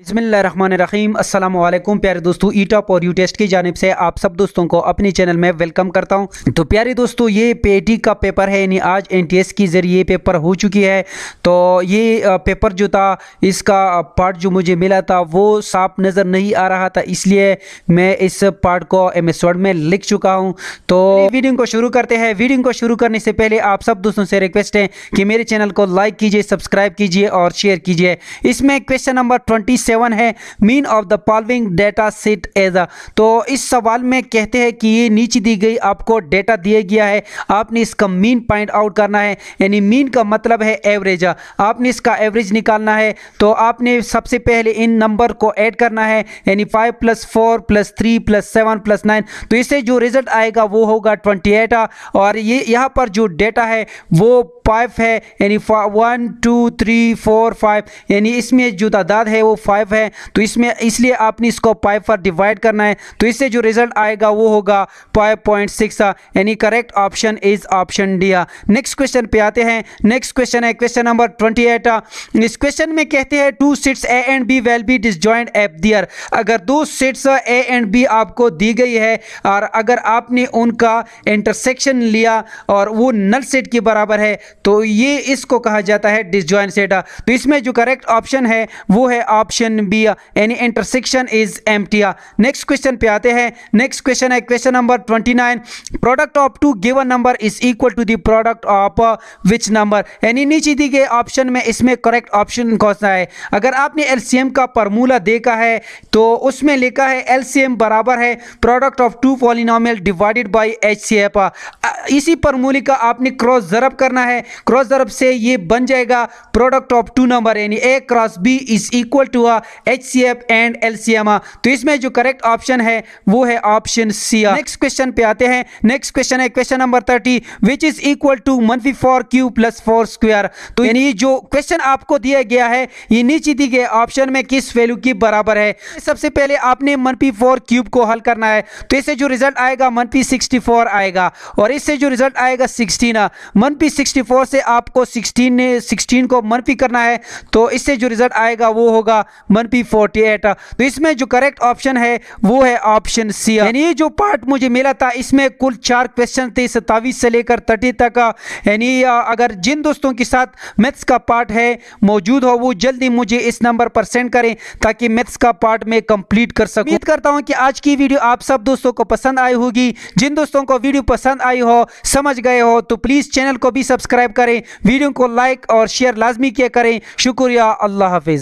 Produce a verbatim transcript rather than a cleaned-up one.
बिस्मिल्लाहिर्रहमानिर्रहीम। अस्सलाम वालेकुम प्यारे दोस्तों, ईटॉप और यू टेस्ट की जानिब से आप सब दोस्तों को अपने चैनल में वेलकम करता हूं। तो प्यारे दोस्तों, ये पीएटी का पेपर है, यानी आज एनटीएस की ज़रिए पेपर हो चुकी है। तो ये पेपर जो था, इसका पार्ट जो मुझे मिला था वो साफ नज़र नहीं आ रहा था, इसलिए मैं इस पार्ट को एम एस वर्ड में लिख चुका हूँ। तो वीडियो को शुरू करते हैं। वीडियो को शुरू करने से पहले आप सब दोस्तों से रिक्वेस्ट है कि मेरे चैनल को लाइक कीजिए, सब्सक्राइब कीजिए और शेयर कीजिए। इसमें क्वेश्चन नंबर ट्वेंटी सेवन है, mean of the following data set as a. तो इस सवाल में कहते हैं कि ये नीचे दी गई आपको डेटा दिया गया है, आपने इसका मीन पॉइंट आउट करना है, यानी मीन का मतलब है एवरेज। आपने इसका एवरेज निकालना है। तो आपने सबसे पहले इन नंबर को ऐड करना है, यानी five plus four plus three plus seven plus nine. तो इससे जो रिजल्ट आएगा वो होगा ट्वेंटी एट। और ये यहाँ पर जो डेटा है वो फाइव है, यानी one two three four five, यानी इसमें जो तादाद है वो फाइव है। तो इसमें इसलिए आपने इसको फाइव पर डिवाइड करना है। तो इससे जो रिजल्ट आएगा वो होगा फाइव पॉइंट सिक्स। यानी correct option is option D. Next question पे आते हैं। नेक्स्ट क्वेश्चन है क्वेश्चन नंबर ट्वेंटी एट। इस क्वेश्चन में कहते हैं two sets A and B will be disjoint at there. अगर दो सीट्स ए एंड बी आपको दी गई है और अगर आपने उनका इंटरसेक्शन लिया और वो नल सेट के बराबर है तो ये इसको कहा जाता है डिसजॉइंट सेट। तो इसमें जो करेक्ट ऑप्शन है वो है ऑप्शन बी, यानी intersection is empty. Next question पे आते हैं। नेक्स्ट क्वेश्चन है question number twenty nine. Product of two given number is equal to the product of which number. यानी नीचे दिए गए ऑप्शन में इसमें करेक्ट ऑप्शन कौन सा है। अगर आपने एलसीएम का फार्मूला देखा है तो उसमें लिखा है एलसीएम बराबर है product of two polynomial divided by HCF. इसी फार्मूले का आपने क्रॉस ज़रब करना है। क्रॉस ज़रब से ये बन जाएगा प्रोडक्ट ऑफ टू नंबर, यानी A cross B is equal to HCF and LCM. तो इसमें जो करेक्ट ऑप्शन है वो है ऑप्शन सी। नेक्स्ट क्वेश्चन पे आते हैं। नेक्स्ट क्वेश्चन है question number thirty, which is equal to मनफी four Q plus four square. तो यानी जो क्वेश्चन आपको दिया गया है ये नीचे दी गए ऑप्शन में किस वैल्यू की बराबर है। सबसे पहले आपने मनफी फोर क्यूब को हल करना है। तो इससे जो रिजल्ट आएगा मनफी सिक्सटी फोर आएगा और इससे जो रिजल्ट आएगा सिक्सटीन। मनफी सिक्सटी फोर से आपको सिक्सटीन ने सिक्सटीन को मनफी करना है। तो इससे जो रिजल्ट आएगा वो होगा मनफी फोर्टी एट। तो इसमें जो करेक्ट ऑप्शन है वो है ऑप्शन सी। यानी ये जो पार्ट मुझे मिला था इसमें कुल चार क्वेश्चन थे, सत्ताईस से लेकर तीस तक। यानी अगर जिन दोस्तों के साथ मैथ्स का पार्ट है मौजूद हो वो जल्दी मुझे इस नंबर पर सेंड करें ताकि मैथ्स का पार्ट में कंप्लीट कर सकूं। उम्मीद करता हूं कि आज की वीडियो आप सब दोस्तों को पसंद आई होगी। जिन दोस्तों को वीडियो पसंद आई हो, समझ गए हो, तो प्लीज़ चैनल को भी सब्सक्राइब करें, वीडियो को लाइक और शेयर लाजमी किया करें। शुक्रिया, अल्लाह हाफिज़।